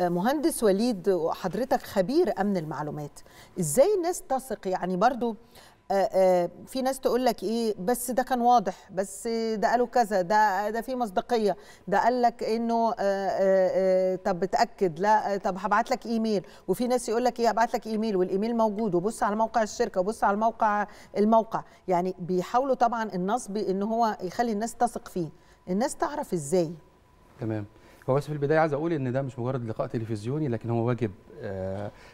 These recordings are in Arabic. مهندس وليد، حضرتك خبير أمن المعلومات، إزاي الناس تثق؟ يعني برضو في ناس تقول لك ايه بس ده كان واضح، بس ده قالوا كذا، ده في مصداقيه، ده قال لك انه طب اتاكد، لا طب هبعت لك ايميل، وفي ناس يقول لك ايه هبعت لك ايميل والايميل موجود، وبص على موقع الشركه وبص على الموقع، يعني بيحاولوا طبعا النصب ان هو يخلي الناس تثق فيه. الناس تعرف ازاي؟ تمام. هو بس في البدايه عايز اقول ان ده مش مجرد لقاء تلفزيوني، لكن هو واجب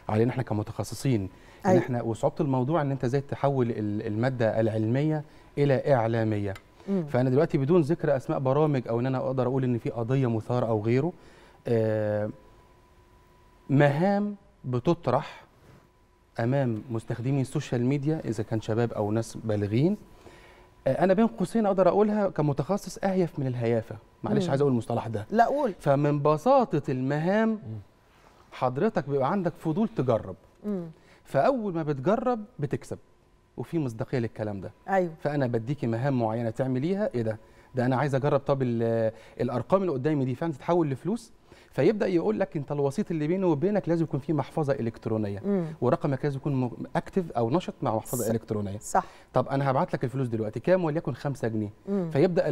علينا احنا كمتخصصين ان احنا، وصعوبه الموضوع ان انت ازاي تحول الماده العلميه الى اعلاميه. فانا دلوقتي بدون ذكر اسماء برامج او ان انا اقدر اقول ان في قضيه مثاره او غيره، مهام بتطرح امام مستخدمي السوشيال ميديا اذا كان شباب او ناس بالغين، انا بين قوسين اقدر اقولها كمتخصص اهيف من الهيافه، معلش عايز اقول المصطلح ده، لا قول. فمن بساطه المهام حضرتك بيبقى عندك فضول تجرب، فاول ما بتجرب بتكسب، وفي مصداقيه للكلام ده. ايوه. فانا بديكي مهام معينه تعمليها، ايه ده انا عايز اجرب، طب الارقام اللي قدامي دي فعلا تتحول لفلوس، فيبدا يقول لك انت الوسيط اللي بيني وبينك لازم يكون فيه محفظه الكترونيه، ورقمك لازم يكون اكتف او نشط مع محفظه الكترونيه. صح. طب انا هبعت لك الفلوس دلوقتي كام، وليكن 5 جنيه. فيبدا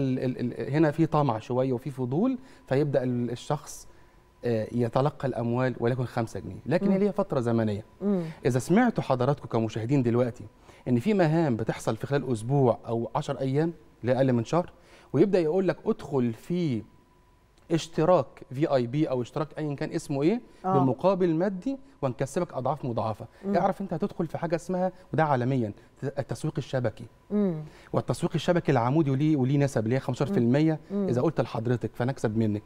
هنا في طمع شويه وفي فضول، فيبدا الشخص يتلقى الاموال وليكن 5 جنيه، لكن هي ليها فتره زمنيه. اذا سمعتوا حضراتكم كمشاهدين دلوقتي ان في مهام بتحصل في خلال اسبوع او 10 ايام لا اقل من شهر، ويبدا يقول لك ادخل في اشتراك VIP او اشتراك ايا كان اسمه ايه بمقابل مادي ونكسبك اضعاف مضاعفه، اعرف انت هتدخل في حاجه اسمها، وده عالميا، التسويق الشبكي. والتسويق الشبكي العمودي وليه نسب اللي هي 15%، اذا قلت لحضرتك فانا اكسب منك،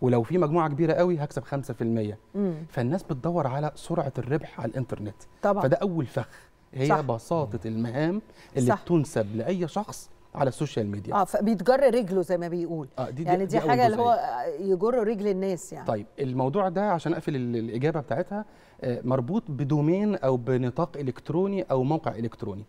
ولو في مجموعه كبيره قوي هكسب 5%. فالناس بتدور على سرعه الربح على الانترنت طبعا. فده اول فخ، هي صح. بساطه المهام اللي بتنسب لاي شخص على السوشيال ميديا، فبيتجر رجله زي ما بيقول. دي حاجه اللي هو يجر رجل الناس يعني. طيب الموضوع ده عشان اقفل الاجابه بتاعتها، مربوط بدومين او بنطاق الكتروني او موقع الكتروني.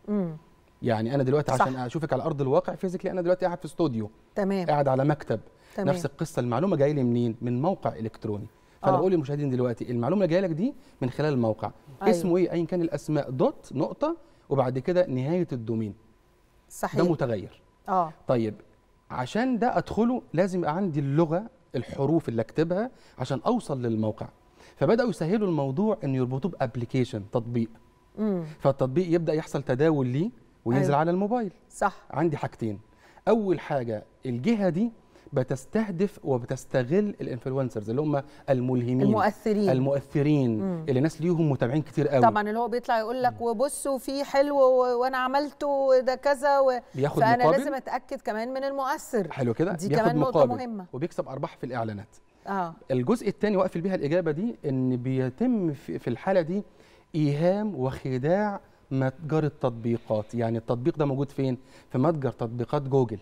يعني انا دلوقتي عشان اشوفك على ارض الواقع فيزيكلي، انا دلوقتي قاعد في استوديو، تمام، قاعد على مكتب، تمام. نفس القصه، المعلومه جايه لي منين؟ من موقع الكتروني. فانا بقول للمشاهدين دلوقتي المعلومه جايه لك دي من خلال الموقع. أيوه. اسمه ايه ايا كان الاسماء، دوت نقطه وبعد كده نهايه الدومين. صحيح. ده متغير. طيب عشان ده ادخله لازم يبقى عندي اللغه، الحروف اللي اكتبها عشان اوصل للموقع. فبداوا يسهلوا الموضوع ان يربطوه بابلكيشن، تطبيق. فالتطبيق يبدا يحصل تداول ليه وينزل أيوه. على الموبايل. صح. عندي حاجتين، اول حاجه الجهه دي بتستهدف وبتستغل الانفلونسرز اللي هم الملهمين، المؤثرين اللي ناس ليهم متابعين كتير قوي طبعا، اللي هو بيطلع يقول لك وبصوا في حلو وانا عملته ده كذا بياخد فانا مقابل. لازم اتاكد كمان من المؤثر. حلو كده، دي كمان نقطه مهمه، وبيكسب ارباح في الاعلانات. الجزء الثاني واقفل بيها الاجابه دي، ان بيتم في الحاله دي ايهام وخداع متجر التطبيقات. يعني التطبيق ده موجود فين؟ في متجر تطبيقات جوجل.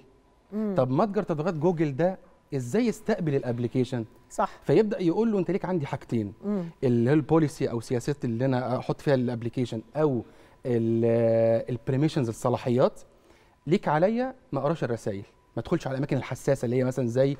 طب متجر تطبيقات جوجل ده ازاي يستقبل الابلكيشن؟ صح. فيبدا يقول له انت ليك عندي حاجتين، اللي هي البوليسي او سياسات اللي انا احط فيها الابلكيشن، او البريميشنز، الصلاحيات ليك عليا، ما اقراش الرسائل، ما ادخلش على الاماكن الحساسه اللي هي مثلا زي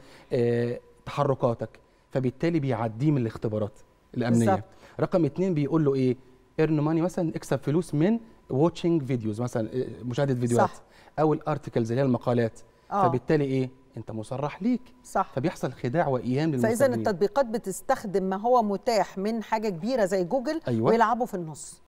تحركاتك. فبالتالي بيعديه من الاختبارات الامنيه. بالزبط. رقم 2 بيقول له ايه؟ ايرن ماني، مثلا اكسب فلوس من واتشنج فيديوز، مثلا مشاهده فيديوهات، صح. او الارتكلز اللي هي المقالات. فبالتالي ايه؟ انت مصرح ليك. صح. فبيحصل خداع وايهام للمستخدمين. فاذا التطبيقات بتستخدم ما هو متاح من حاجه كبيره زي جوجل. أيوة. ويلعبوا في النص.